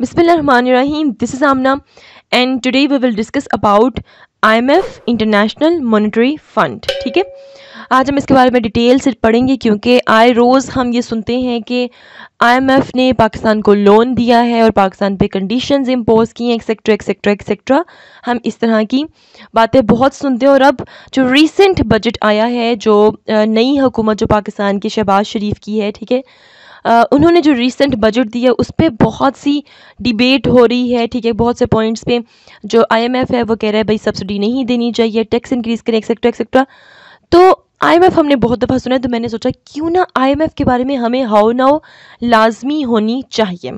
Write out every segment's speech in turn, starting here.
बिस्मिल्लाहिर्रहमानिर्रहीम, this is Amna and today we will discuss about IMF international monetary fund. ठीक है, आज हम इसके बारे में डिटेल से पढ़ेंगे क्योंकि आए रोज़ हम ये सुनते हैं कि IMF ने पाकिस्तान को लोन दिया है और पाकिस्तान पे कंडीशंस इम्पोज की हैं एक्सेट्रा। हम इस तरह की बातें बहुत सुनते हैं और अब जो रीसेंट बजट आया है, जो नई हुकूमत जो पाकिस्तान की शहबाज शरीफ की है, ठीक है, उन्होंने जो रीसेंट बजट दिया उस पर बहुत सी डिबेट हो रही है। ठीक है, बहुत से पॉइंट्स पे जो IMF है वो कह रहा है भाई सब्सिडी नहीं देनी चाहिए, टैक्स इंक्रीज़ करें एक्सेट्रा। तो IMF हमने बहुत दफ़ा सुना है, तो मैंने सोचा क्यों ना IMF के बारे में हमें हाउ नाउ लाजमी होनी चाहिए।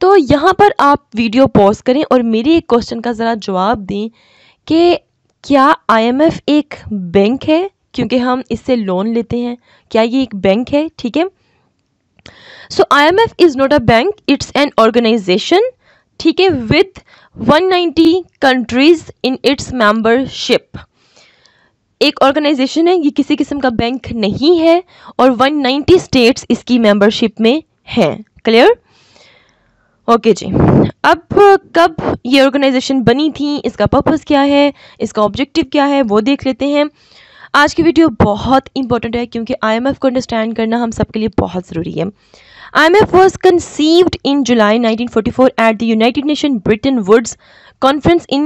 तो यहाँ पर आप वीडियो पॉज करें और मेरे एक क्वेश्चन का ज़रा जवाब दें कि क्या IMF एक बैंक है, क्योंकि हम इससे लोन लेते हैं, क्या ये एक बैंक है? ठीक है, So IMF is not a bank, it's an organization, ठीक है, with 190 countries in its membership। एक ऑर्गेनाइजेशन है, ये किसी किस्म का बैंक नहीं है और 190 स्टेट्स इसकी मेंबरशिप में हैं। क्लियर? ओके जी, अब कब ये ऑर्गेनाइजेशन बनी थी, इसका पर्पस क्या है, इसका ऑब्जेक्टिव क्या है, वो देख लेते हैं। आज की वीडियो बहुत इंपॉर्टेंट है क्योंकि IMF को अंडरस्टैंड करना हम सबके लिए बहुत ज़रूरी है। IMF was conceived in July 1944 at the United Nations Bretton Woods Conference in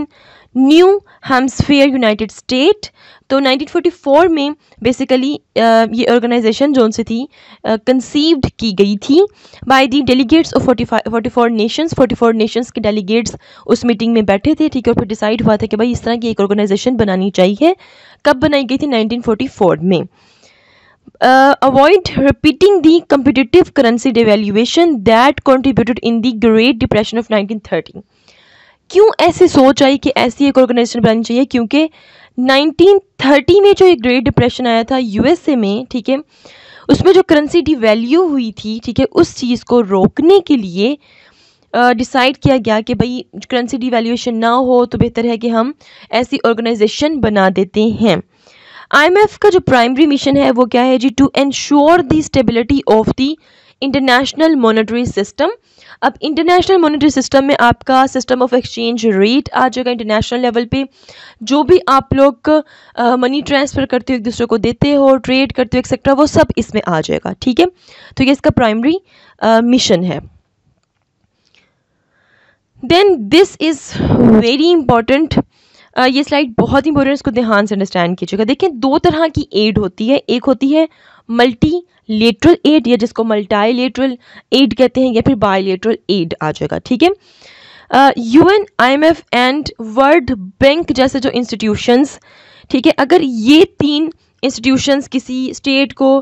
New Hampshire, United States। तो 1944 में बेसिकली ये ऑर्गेनाइजेशन जोन से थी, कंसीव्ड की गई थी by the delegates of 44 nations. 44 nations के डेलीगेट्स उस मीटिंग में बैठे थे, ठीक है, और फिर डिसाइड हुआ था कि भाई इस तरह की एक ऑर्गेनाइजेशन बनानी चाहिए। कब बनाई गई थी? 1944 में। Avoid repeating the competitive currency devaluation that contributed in the Great Depression of 1930। क्यों ऐसी सोच आई कि ऐसी एक ऑर्गेनाइजेशन बनानी चाहिए? क्योंकि 1930 में जो एक ग्रेट डिप्रेशन आया था USA में, ठीक है, उसमें जो करेंसी डिवैल्यू हुई थी, ठीक है, उस चीज़ को रोकने के लिए डिसाइड किया गया कि भाई करेंसी डिवैल्यूएशन ना हो तो बेहतर है कि हम ऐसी ऑर्गेनाइजेशन बना देते हैं। IMF का जो प्राइमरी मिशन है वो क्या है जी? To ensure the stability of the international monetary system. अब इंटरनेशनल मॉनेटरी सिस्टम में आपका सिस्टम ऑफ एक्सचेंज रेट आ जाएगा। इंटरनेशनल लेवल पे जो भी आप लोग मनी ट्रांसफ़र करते हो, एक दूसरे को देते हो, ट्रेड करते हो एक्सेट्रा, वो सब इसमें आ जाएगा। ठीक है, तो ये इसका प्राइमरी मिशन है। Then this is very important, ये स्लाइड बहुत इंपॉर्टेंट, इसको ध्यान से अंडरस्टैंड कीजिएगा। देखें, दो तरह की एड होती है, एक होती है मल्टीलेटरल एड या जिसको मल्टीलेटरल एड कहते हैं, या फिर बायलेटरल एड आ जाएगा। ठीक है, UN, IMF and world bank जैसे जो इंस्टीट्यूशंस, ठीक है, अगर ये तीन इंस्टीट्यूशंस किसी स्टेट को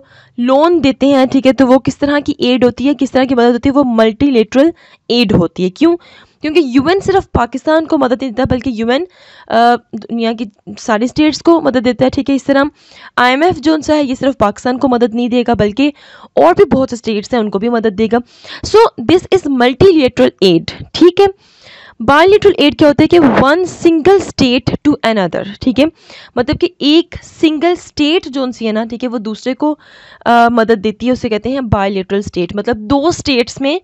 लोन देते हैं, ठीक है, तो वो किस तरह की एड होती है, किस तरह की मदद होती है? वो मल्टीलेटरल एड होती है। क्यों? क्योंकि UN सिर्फ पाकिस्तान को मदद नहीं देता, बल्कि UN दुनिया की सारी स्टेट्स को मदद देता है। ठीक है, इस तरह IMF जो सा है ये सिर्फ पाकिस्तान को मदद नहीं देगा बल्कि और भी बहुत से स्टेट्स हैं उनको भी मदद देगा। So this is multilateral aid. ठीक है, बायलेटरल एड क्या होता है कि one single state to another, ठीक है, मतलब कि एक सिंगल स्टेट जो सी है ना, ठीक है, वो दूसरे को मदद देती है, उसे कहते हैं बायलेटरल स्टेट। मतलब दो स्टेट्स में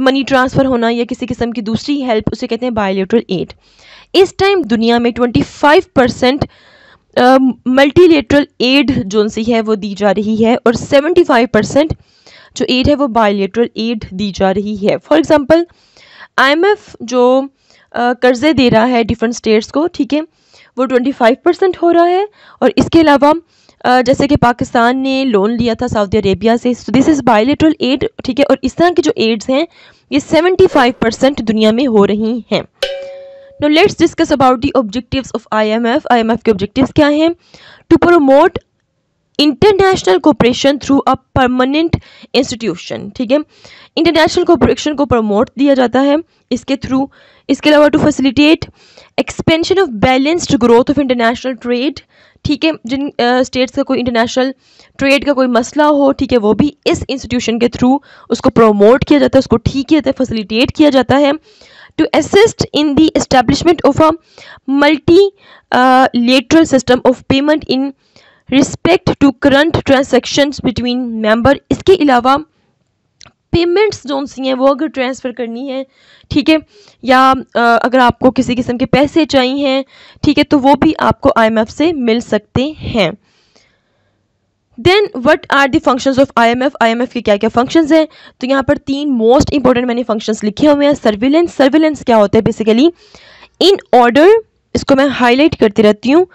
मनी ट्रांसफ़र होना या किसी किस्म की दूसरी हेल्प, उसे कहते हैं बायलेटरल एड। इस टाइम दुनिया में 25% मल्टीलेटरल एड जो सी है वो दी जा रही है और 75% जो एड है वो बायलेटरल एड दी जा रही है। फॉर एग्ज़ाम्पल, IMF जो कर्ज़े दे रहा है डिफरेंट स्टेट्स को, ठीक है, वो 25% हो रहा है और इसके अलावा जैसे कि पाकिस्तान ने लोन लिया था सऊदी अरेबिया से, तो दिस इज़ बायलेटरल एड। ठीक है, और इस तरह की जो एड्स हैं ये 75% दुनिया में हो रही हैं। Now let's discuss about the objectives of IMF। IMF के ऑब्जेक्टिव्स क्या हैं? To promote international cooperation through a permanent institution. ठीक है, इंटरनेशनल कोऑपरेशन को प्रमोट दिया जाता है इसके थ्रू। इसके अलावा to facilitate expansion of balanced growth of international trade. ठीक है, जिन स्टेट्स का कोई इंटरनेशनल ट्रेड का कोई मसला हो, ठीक है, वो भी इस इंस्टीट्यूशन के थ्रू उसको प्रमोट किया जाता है, उसको ठीक किया जाता है, फैसिलिटेट किया जाता है। To assist in the establishment of a multilateral system of payment in respect to current transactions between member. इसके अलावा पेमेंट्स जो सी हैं वो अगर ट्रांसफ़र करनी है, ठीक है, या अगर आपको किसी किस्म के पैसे चाहिए हैं, ठीक है, तो वो भी आपको IMF से मिल सकते हैं। Then what are the functions of IMF, IMF के क्या क्या फंक्शंस हैं? तो यहाँ पर तीन मोस्ट इंपॉर्टेंट मैंने फंक्शंस लिखे हुए हैं। सर्विलेंस, सर्विलेंस क्या होता है बेसिकली? इन ऑर्डर, इसको मैं हाईलाइट करती रहती हूँ,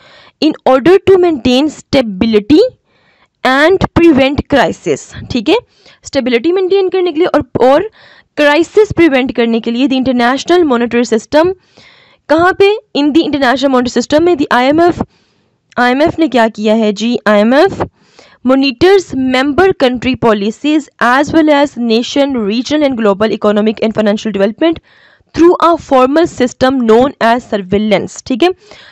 in order to maintain stability and prevent crisis, ठीक है, स्टेबिलिटी मेंटेन करने के लिए और क्राइसिस प्रिवेंट करने के लिए द इंटरनेशनल मॉनेटरी सिस्टम, कहाँ पे? In the international monetary system में द IMF, IMF ने क्या किया है जी, IMF monitors member country policies as well as nation, regional and global economic and financial development through a formal system known as surveillance, ठीक है।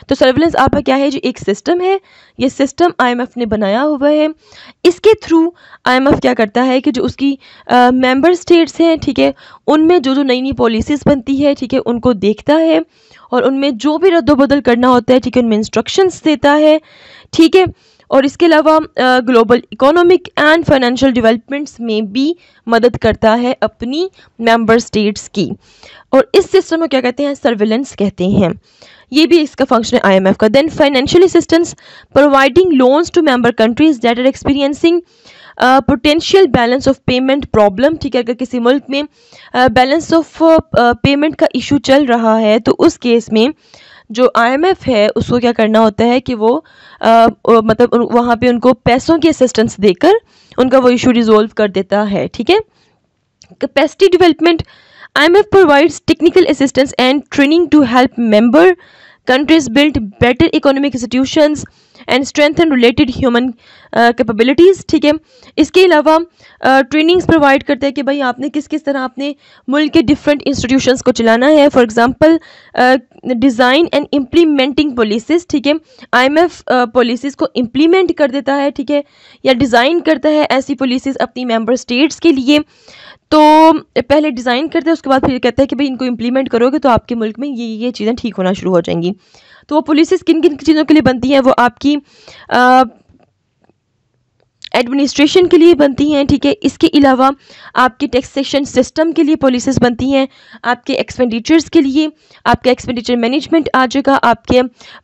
तो surveillance आपका क्या है जी? एक सिस्टम है, ये सिस्टम IMF ने बनाया हुआ है। इसके थ्रू IMF क्या करता है कि जो उसकी मेंबर स्टेट्स हैं, ठीक है, उनमें जो जो नई नई पॉलिसीज़ बनती है, ठीक है, उनको देखता है और उनमें जो भी रद्दोबदल करना होता है, ठीक है, उनमें इंस्ट्रक्शंस देता है, ठीक है। और इसके अलावा global economic and financial developments में भी मदद करता है अपनी मेंबर स्टेट्स की, और इस सिस्टम को क्या कहते हैं? सर्विलेंस कहते हैं। ये भी इसका फंक्शन है IMF का। Then financial assistance, providing loans to member countries that are experiencing potential balance of payment problem, ठीक है, अगर किसी मुल्क में बैलेंस ऑफ पेमेंट का इशू चल रहा है तो उस केस में जो IMF है उसको क्या करना होता है कि वो मतलब वहाँ पे उनको पैसों की असिस्टेंस देकर उनका वो इशू रिजोल्व कर देता है, ठीक है। Capacity development, IMF provides technical assistance and training to help member countries build better economic institutions and strengthen related human capabilities, ठीक है। इसके अलावा ट्रेनिंग्स प्रोवाइड करते हैं कि भाई आपने किस किस तरह आपने मुल्क के डिफरेंट इंस्टीट्यूशंस को चलाना है, for example design and implementing policies, ठीक है, IMF पॉलिसीज़ को इम्प्लीमेंट कर देता है, ठीक है, या डिज़ाइन करता है ऐसी पॉलिसीज़ अपनी मेंबर स्टेट्स के लिए। तो पहले डिज़ाइन करते हैं, उसके बाद फिर कहता है कि भाई इनको इम्प्लीमेंट करोगे तो आपके मुल्क में ये चीज़ें ठीक होना शुरू हो जाएंगी। तो वो पॉलिसीज़ किन किन चीज़ों के लिए बनती हैं? वो आपकी एडमिनिस्ट्रेशन के लिए बनती हैं, ठीक है। इसके अलावा आपके टैक्सेशन सिस्टम के लिए पॉलिसीज़ बनती हैं, आपके एक्सपेंडिचर्स के लिए, आपका एक्सपेंडिचर मैनेजमेंट आ जाएगा, आपके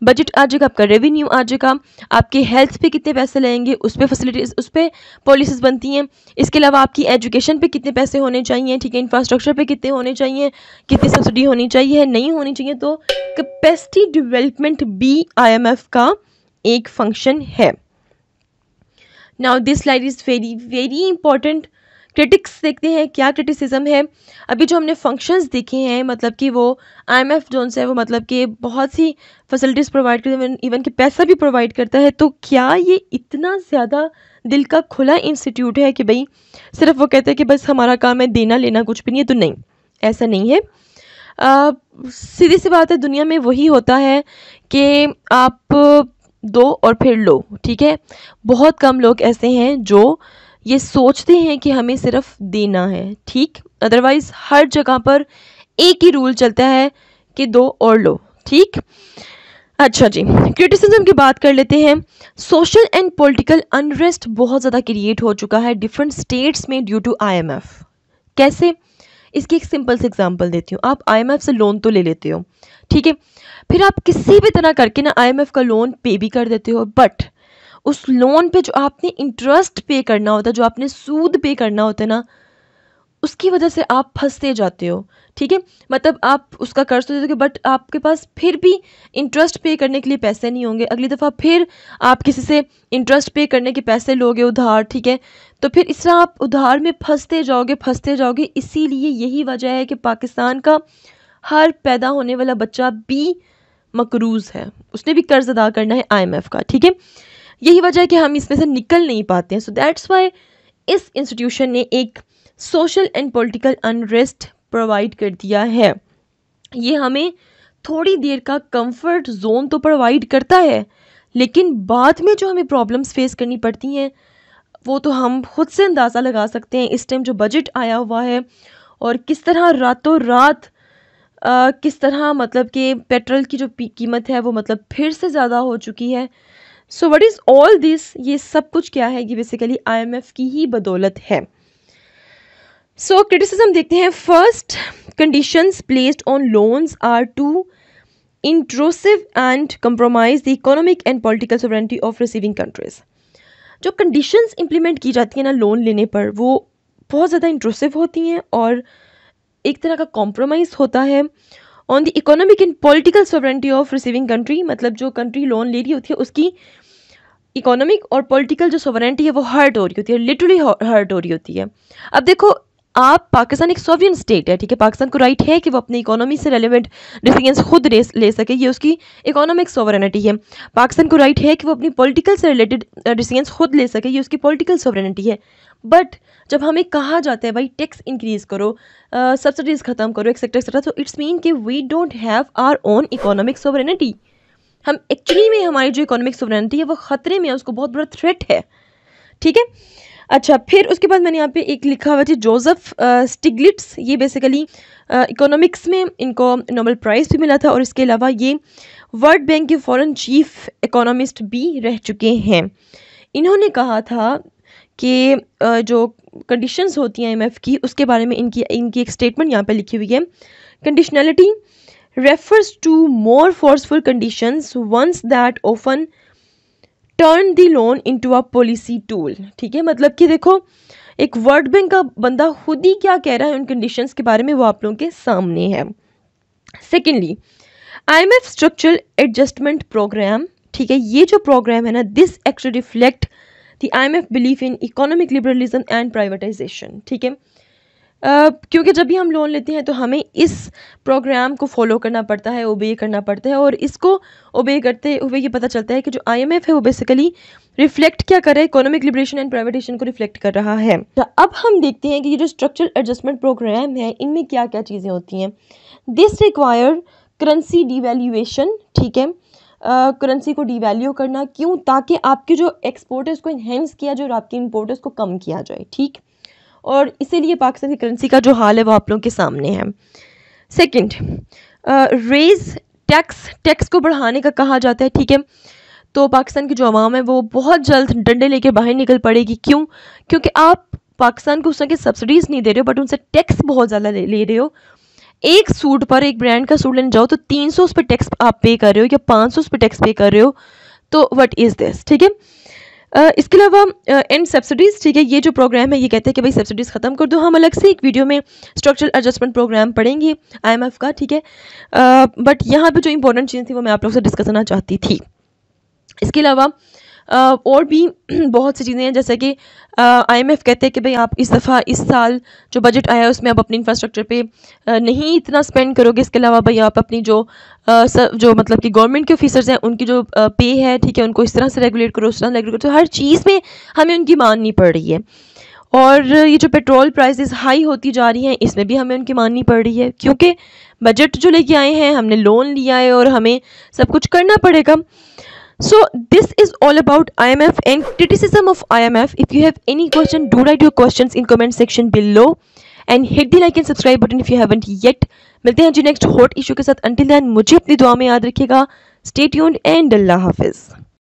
बजट आ जाएगा, आपका रेवेन्यू आ जाएगा, आपके हेल्थ पे कितने पैसे लगेंगे उस पर फैसिलिटीज़, उस पर पॉलिसीज़ बनती हैं। इसके अलावा आपकी एजुकेशन पर कितने पैसे होने चाहिए, ठीक है, इंफ्रास्ट्रक्चर पर कितने होने चाहिए, कितनी सब्सिडी होनी चाहिए, नहीं होनी चाहिए। तो कैपेसिटी डेवलपमेंट भी IMF का एक फंक्शन है। Now this slide is very very important. Critics देखते हैं क्या क्रिटिसिज्म है। अभी जो हमने फंक्शंस देखे हैं, मतलब कि वो IMF जो है वो मतलब कि बहुत सी फैसिलिटीज़ प्रोवाइड करते हैं, इवन कि पैसा भी प्रोवाइड करता है। तो क्या ये इतना ज़्यादा दिल का खुला इंस्टीट्यूट है कि भाई सिर्फ वो कहते हैं कि बस हमारा काम है देना लेना, कुछ भी नहीं है? तो नहीं, ऐसा नहीं है। सीधी सी बात है, दुनिया में वही होता है कि आप दो और फिर लो, ठीक है। बहुत कम लोग ऐसे हैं जो ये सोचते हैं कि हमें सिर्फ देना है, ठीक, अदरवाइज़ हर जगह पर एक ही रूल चलता है कि दो और लो, ठीक। अच्छा जी, क्रिटिसिज्म की बात कर लेते हैं। सोशल एंड पॉलिटिकल अनरेस्ट बहुत ज़्यादा क्रिएट हो चुका है डिफरेंट स्टेट्स में ड्यू टू IMF। कैसे? इसकी एक सिंपल सी एग्जांपल देती हूँ। आप IMF से लोन तो ले लेते हो, ठीक है, फिर आप किसी भी तरह करके ना IMF का लोन पे भी कर देते हो, बट उस लोन पे जो आपने इंटरेस्ट पे करना होता है, जो आपने सूद पे करना होता है ना, उसकी वजह से आप फंसते जाते हो, ठीक है। मतलब आप उसका कर्ज तो देते हो बट आपके पास फिर भी इंटरेस्ट पे करने के लिए पैसे नहीं होंगे। अगली दफ़ा फिर आप किसी से इंटरेस्ट पे करने के पैसे लोगे उधार, ठीक है, तो फिर इस तरह आप उधार में फंसते जाओगे। इसीलिए यही वजह है कि पाकिस्तान का हर पैदा होने वाला बच्चा भी मकरूज़ है, उसने भी कर्ज अदा करना है IMF का, ठीक है। यही वजह है कि हम इसमें से निकल नहीं पाते हैं। सो दैट्स वाई इस इंस्टीट्यूशन ने एक social and political unrest provide कर दिया है। ये हमें थोड़ी देर का कंफर्ट जोन तो प्रोवाइड करता है, लेकिन बाद में जो हमें प्रॉब्लम्स फेस करनी पड़ती हैं वो तो हम खुद से अंदाज़ा लगा सकते हैं। इस टाइम जो बजट आया हुआ है और किस तरह रातों रात किस तरह मतलब कि पेट्रोल की जो कीमत है वो मतलब फिर से ज़्यादा हो चुकी है। So what is all this? ये सब कुछ क्या है? ये बेसिकली IMF की ही बदौलत है। सो क्रिटिसिज्म देखते हैं. First, conditions placed on loans are too intrusive and compromise the economic and political sovereignty of receiving countries. जो कंडीशंस इंप्लीमेंट की जाती हैं ना लोन लेने पर, वो बहुत ज़्यादा इंट्रोसिव होती हैं और एक तरह का कॉम्प्रोमाइज़ होता है on the economic and political sovereignty of receiving country. मतलब जो कंट्री लोन ले रही होती है उसकी इकोनॉमिक और पॉलिटिकल जो सोवरेनिटी है वो हर्ट हो रही होती है, लिटरली हर्ट हो रही होती है. अब देखो, आप पाकिस्तान एक सोवरेन स्टेट है, ठीक है, पाकिस्तान को राइट है कि वो अपनी इकोनॉमी से रेलिवेंट डिसीजंस खुद ले सके, ये उसकी इकोनॉमिक सोवरेनिटी है. पाकिस्तान को राइट है कि वो अपनी पॉलिटिकल से रिलेटेड डिसीजंस खुद ले सके, ये उसकी पॉलिटिकल सोवरेनिटी है. बट जब हमें कहा जाता है भाई टैक्स इंक्रीज़ करो, सब्सिडीज़ ख़त्म करो, एक्सेट्रा एक्सेट्रा, तो इट्स मीन कि we don't have our own economic sovereignty. हम एक्चुअली में हमारी जो इकोनॉमिक सोवरेनिटी है वो ख़तरे में है, उसको बहुत बड़ा थ्रेट है, ठीक है. अच्छा, फिर उसके बाद मैंने यहाँ पे एक लिखा हुआ था जोसेफ स्टिग्लिट्स. ये बेसिकली इकोनॉमिक्स में इनको नोबेल प्राइज़ भी मिला था और इसके अलावा ये वर्ल्ड बैंक के फॉरेन चीफ इकोनॉमिस्ट भी रह चुके हैं. इन्होंने कहा था कि जो कंडीशंस होती हैं IMF की, उसके बारे में इनकी एक स्टेटमेंट यहाँ पे लिखी हुई है. Conditionality refers to more forceful conditions once that often turn the loan into a policy tool, ठीक है. मतलब कि देखो, एक वर्ल्ड बैंक का बंदा खुद ही क्या कह रहा है उन कंडीशंस के बारे में, वो आप लोगों के सामने है. Secondly, IMF structural adjustment programme, ठीक है, ये जो प्रोग्राम है ना, this actually reflect the IMF belief in economic liberalism and privatisation, ठीक है. क्योंकि जब भी हम लोन लेते हैं तो हमें इस प्रोग्राम को फॉलो करना पड़ता है, ओबे करना पड़ता है, और इसको ओबे करते हुए ये पता चलता है कि जो IMF है वो बेसिकली रिफ्लेक्ट क्या कर रहा है, इकोनॉमिक लिबरेशन एंड प्राइवेटाइजेशन को रिफ्लेक्ट कर रहा है. अब हम देखते हैं कि ये जो स्ट्रक्चरल एडजस्टमेंट प्रोग्राम है, इनमें क्या क्या चीज़ें होती हैं. दिस रिक्वायर करेंसी डिवैल्यूएशन, ठीक है, करेंसी को डिवैल्यू करना. क्यों? ताकि आपके जो एक्सपोर्ट है उसको इन्हेंस किया जाए और आपके इम्पोर्ट है उसको कम किया जाए, ठीक. और इसीलिए पाकिस्तान की करेंसी का जो हाल है वो आप लोगों के सामने है. सेकंड, रेज टैक्स, टैक्स को बढ़ाने का कहा जाता है, ठीक है. तो पाकिस्तान की जो आवाम है वो बहुत जल्द डंडे लेकर बाहर निकल पड़ेगी. क्यों? क्योंकि आप पाकिस्तान को उसके सब्सिडीज़ नहीं दे रहे हो बट उनसे टैक्स बहुत ज़्यादा ले रहे हो. एक सूट पर, एक ब्रांड का सूट लेने जाओ तो 300 उस पर टैक्स आप पे कर रहे हो या 500 उस पर टैक्स पे कर रहे हो, तो व्हाट इज़ दिस, ठीक है. इसके अलावा एंड सब्सिडीज़, ठीक है, ये जो प्रोग्राम है ये कहते हैं कि भाई सब्सिडीज़ ख़त्म कर दो. हम अलग से एक वीडियो में स्ट्रक्चरल एडजस्टमेंट प्रोग्राम पढ़ेंगे IMF का, ठीक है. बट यहाँ पे जो इंपॉर्टेंट चीज़ें थी वो मैं आप लोग से डिस्कस करना चाहती थी. इसके अलावा और भी बहुत सी चीज़ें हैं, जैसे कि IMF कहते हैं कि भाई आप इस दफ़ा इस साल जो बजट आया है उसमें आप अपने इंफ्रास्ट्रक्चर पे नहीं इतना स्पेंड करोगे. इसके अलावा भाई आप अपनी जो मतलब कि गवर्नमेंट के ऑफिसर्स हैं उनकी जो पे है, ठीक है, उनको इस तरह से रेगुलेट करो, उस तरह रेगुलेट करो. तो हर चीज़ में हमें उनकी माननी पड़ रही है. और ये जो पेट्रोल प्राइसेस हाई होती जा रही हैं इसमें भी हमें उनकी माननी पड़ रही है, क्योंकि बजट जो लेके आए हैं, हमने लोन लिया है और हमें सब कुछ करना पड़ेगा. So this is all about IMF and criticism of IMF. If you have any question, do write your questions in comment section below and hit the like and subscribe button if you haven't yet. मिलते हैं जी next hot issue के साथ. Until then, मुझे अपनी दुआ में याद रखिएगा. Stay tuned and Allah Hafiz.